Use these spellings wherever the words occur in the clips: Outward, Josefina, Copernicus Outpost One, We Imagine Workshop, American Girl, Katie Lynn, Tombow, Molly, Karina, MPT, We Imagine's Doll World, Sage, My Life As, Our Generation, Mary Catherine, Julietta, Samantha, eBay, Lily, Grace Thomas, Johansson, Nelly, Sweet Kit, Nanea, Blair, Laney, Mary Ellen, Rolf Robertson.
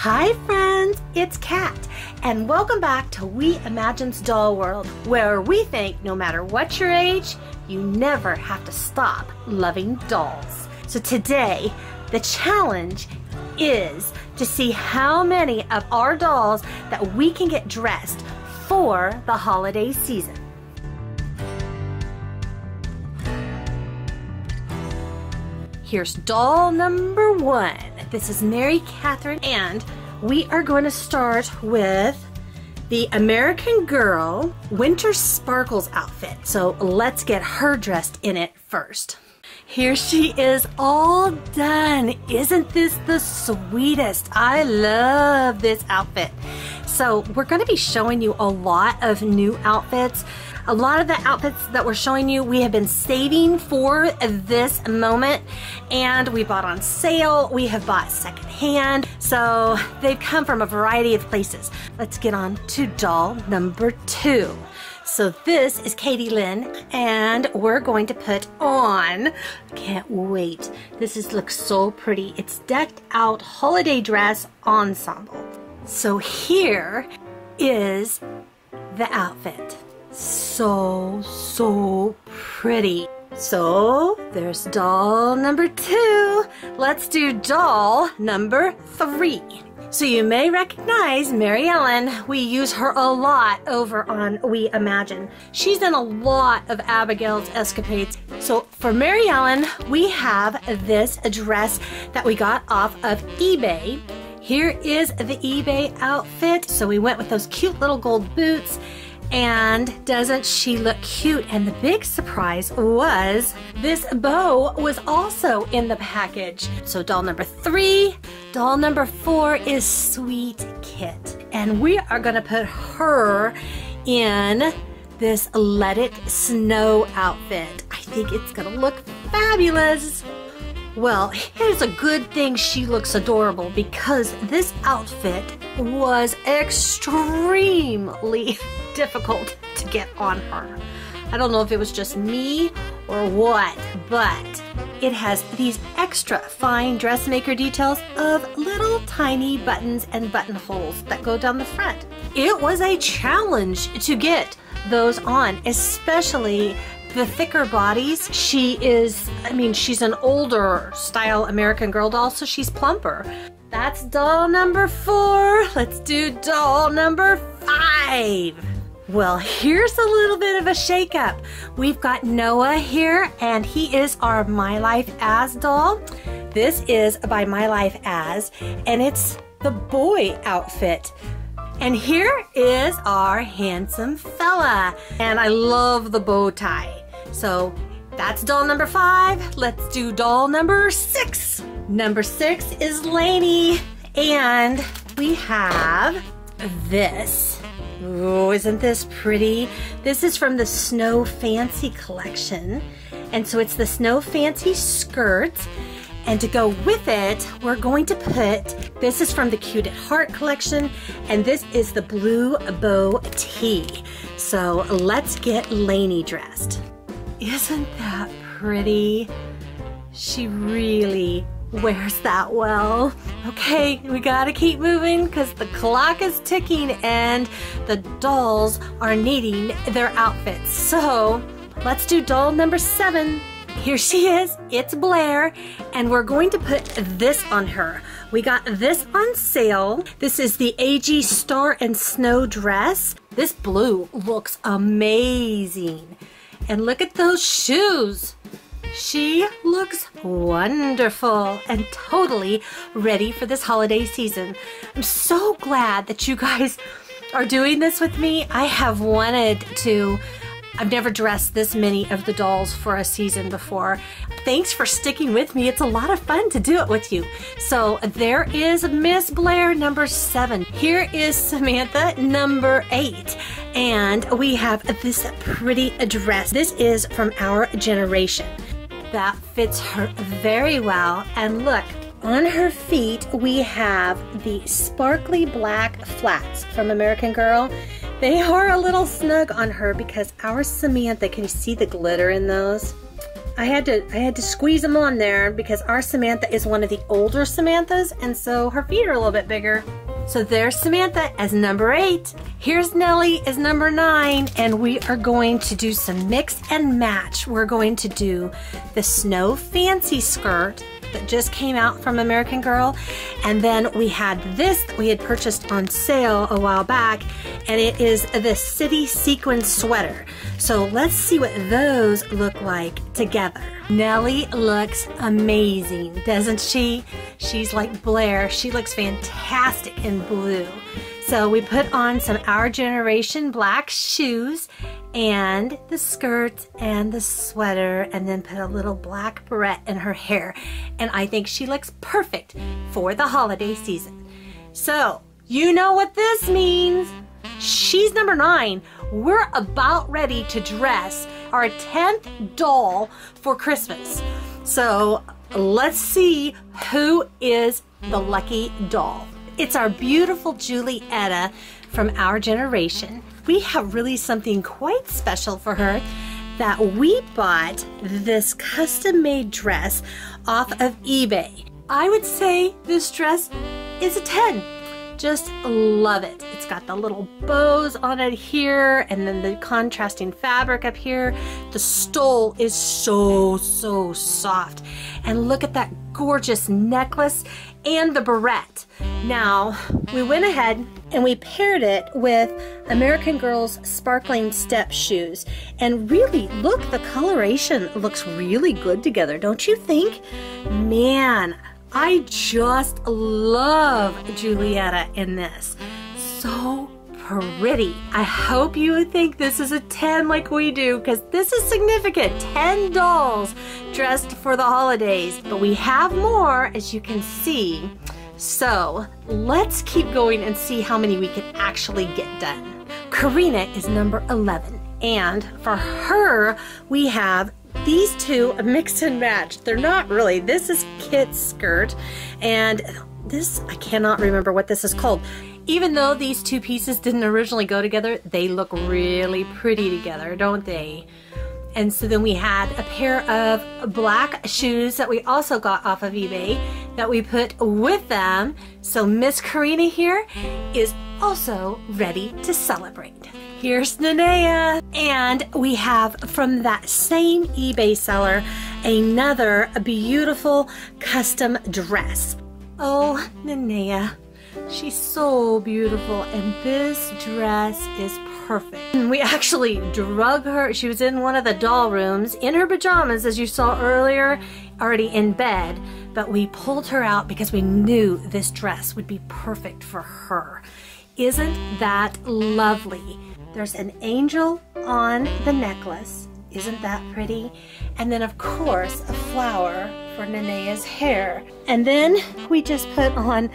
Hi friends, it's Kat, and welcome back to We Imagine's Doll World, where we think no matter what your age, you never have to stop loving dolls. So today, the challenge is to see how many of our dolls that we can get dressed for the holiday season. Here's doll number one. This is Mary Catherine, and we are going to start with the American Girl Winter Sparkles outfit. So let's get her dressed in it first. Here she is, all done. Isn't this the sweetest? I love this outfit. So we're going to be showing you a lot of new outfits. A lot of the outfits that we're showing you, we have been saving for this moment, and we bought on sale, we have bought secondhand, so they've come from a variety of places. Let's get on to doll number two. So this is Katie Lynn, and we're going to put on, can't wait, this looks so pretty. It's decked out holiday dress ensemble. So here is the outfit. So pretty. So there's doll number two. Let's do doll number three. So you may recognize Mary Ellen. We use her a lot over on We Imagine. She's in a lot of Abigail's escapades. So for Mary Ellen, we have this dress that we got off of eBay. Here is the eBay outfit. So we went with those cute little gold boots. And doesn't she look cute? And the big surprise was this bow was also in the package. So doll number three, doll number four is Sweet Kit. And we are gonna put her in this Let It Snow outfit. I think it's gonna look fabulous. Well, here's a good thing she looks adorable, because this outfit was extremely difficult to get on her. I don't know if it was just me or what, but it has these extra fine dressmaker details of little tiny buttons and buttonholes that go down the front. It was a challenge to get those on, especially the thicker bodies. She is, I mean, she's an older style American Girl doll, so she's plumper. That's doll number four. Let's do doll number five. Well, here's a little bit of a shakeup. We've got Noah here, and he is our My Life As doll. This is by My Life As, and it's the boy outfit. And here is our handsome fella. And I love the bow tie. So that's doll number five. Let's do doll number six. Number six is Laney. And we have this. Oh, isn't this pretty? This is from the Snow Fancy collection. And so it's the Snow Fancy skirt. And to go with it, we're going to put, this is from the Cute at Heart collection, and this is the Blue Bow Tee. So let's get Laney dressed. Isn't that pretty? She really wears that well. Okay, we gotta keep moving because the clock is ticking and the dolls are needing their outfits. So let's do doll number seven. Here she is, it's Blair, and we're going to put this on her. We got this on sale. This is the AG Star and Snow dress. This blue looks amazing. And look at those shoes. She looks wonderful and totally ready for this holiday season. I'm so glad that you guys are doing this with me. I have wanted to. I've never dressed this many of the dolls for a season before. Thanks for sticking with me. It's a lot of fun to do it with you. So there is Miss Blair, number seven. Here is Samantha, number eight. And we have this pretty dress. This is from Our Generation. That fits her very well. And look, on her feet, we have the sparkly black flats from American Girl. They are a little snug on her because our Samantha, can you see the glitter in those? I had to squeeze them on there because our Samantha is one of the older Samanthas, and so her feet are a little bit bigger. So there's Samantha as number 8. Here's Nelly as number 9, and we are going to do some mix and match. We're going to do the Snow Fancy skirt that just came out from American Girl, and then we had this that we had purchased on sale a while back, and it is the City Sequin sweater. So let's see what those look like together. Nelly looks amazing, doesn't she? She's like Blair. She looks fantastic in blue. So we put on some Our Generation black shoes and the skirt and the sweater, and then put a little black beret in her hair. And I think she looks perfect for the holiday season. So you know what this means. She's number 9. We're about ready to dress our 10th doll for Christmas. So let's see who is the lucky doll. It's our beautiful Julietta from Our Generation. We have really something quite special for her that we bought this custom-made dress off of eBay. I would say this dress is a 10. Just love it. It's got the little bows on it here, and then the contrasting fabric up here. The stole is so soft. And look at that gorgeous necklace and the beret. Now, we went ahead and we paired it with American Girl's sparkling step shoes. And really, look, the coloration looks really good together, don't you think? Man, I just love Julietta in this. So pretty. I hope you think this is a 10 like we do, because this is significant. 10 dolls dressed for the holidays. But we have more, as you can see. So let's keep going and see how many we can actually get done. Karina is number 11. And for her, we have these two mixed and matched. They're not really. This is Kit's skirt, and this, I cannot remember what this is called. Even though these two pieces didn't originally go together, they look really pretty together, don't they? And so then we had a pair of black shoes that we also got off of eBay that we put with them. So Miss Karina here is also ready to celebrate. Here's Nanea. And we have, from that same eBay seller, another beautiful custom dress. Oh, Nanea, she's so beautiful, and this dress is perfect. We actually drug her. She was in one of the doll rooms in her pajamas, as you saw earlier, already in bed, but we pulled her out because we knew this dress would be perfect for her. Isn't that lovely? There's an angel on the necklace. Isn't that pretty? And then, of course, a flower for Nanea's hair. And then we just put on,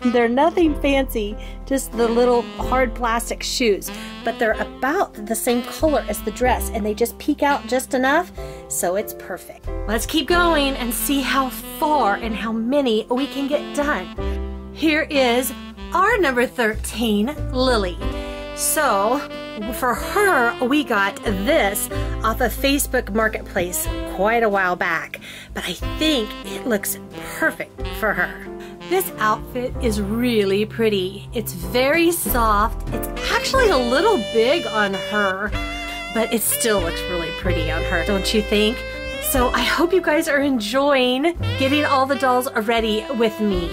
they're nothing fancy, just the little hard plastic shoes, but they're about the same color as the dress, and they just peek out just enough, so it's perfect. Let's keep going and see how far and how many we can get done. Here is our number 13, Lily. So for her, we got this off of Facebook Marketplace quite a while back, but I think it looks perfect for her. This outfit is really pretty. It's very soft. It's actually a little big on her, but it still looks really pretty on her, don't you think? So I hope you guys are enjoying getting all the dolls ready with me.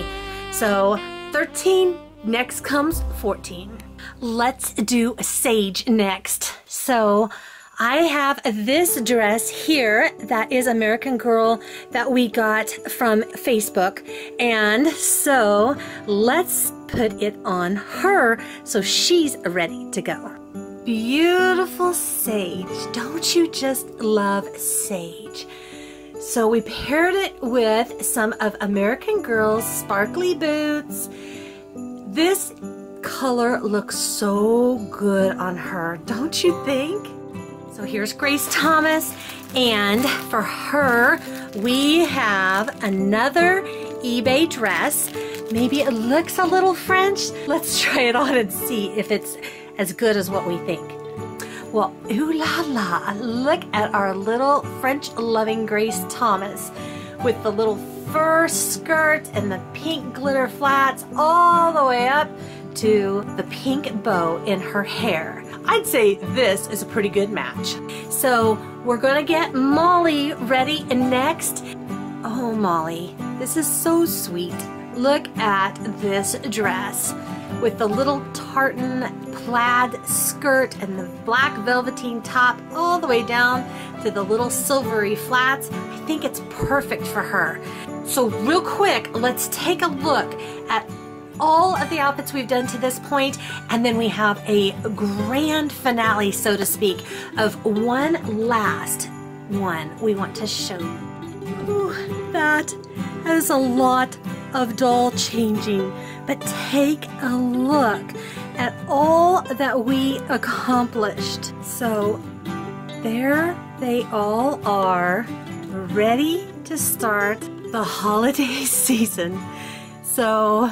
So 13, next comes 14. Let's do Sage next. So I have this dress here that is American Girl that we got from Facebook. And so let's put it on her so she's ready to go. Beautiful Sage. Don't you just love Sage? So we paired it with some of American Girl's sparkly boots. This color looks so good on her, don't you think? So here's Grace Thomas, and for her, we have another eBay dress. Maybe it looks a little French. Let's try it on and see if it's as good as what we think. Well, ooh la la, look at our little French-loving Grace Thomas with the little fur skirt and the pink glitter flats all the way up to the pink bow in her hair. I'd say this is a pretty good match. So we're gonna get Molly ready next. Oh Molly, this is so sweet. Look at this dress with the little tartan plaid skirt and the black velveteen top all the way down to the little silvery flats. I think it's perfect for her. So real quick, let's take a look at all of the outfits we've done to this point, and then we have a grand finale, so to speak, of one last one we want to show you. Ooh, that is a lot of doll changing, but take a look at all that we accomplished. So there they all are, ready to start the holiday season. So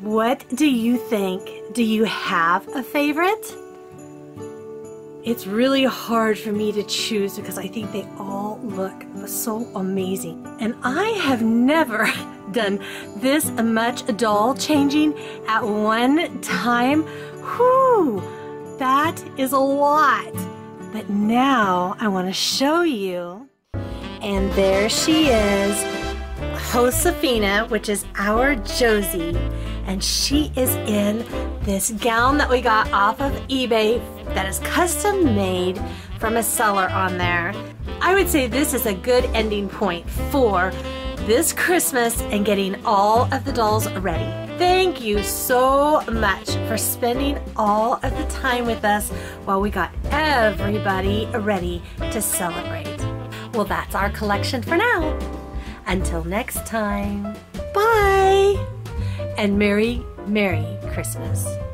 what do you think? Do you have a favorite? It's really hard for me to choose because I think they all look so amazing. And I have never done this much doll changing at one time. Whew, that is a lot. But now I want to show you. And there she is, Josefina, which is our Josie. And she is in this gown that we got off of eBay that is custom made from a seller on there. I would say this is a good ending point for this Christmas and getting all of the dolls ready. Thank you so much for spending all of the time with us while we got everybody ready to celebrate. Well, that's our collection for now. Until next time, bye! And Merry, Merry Christmas.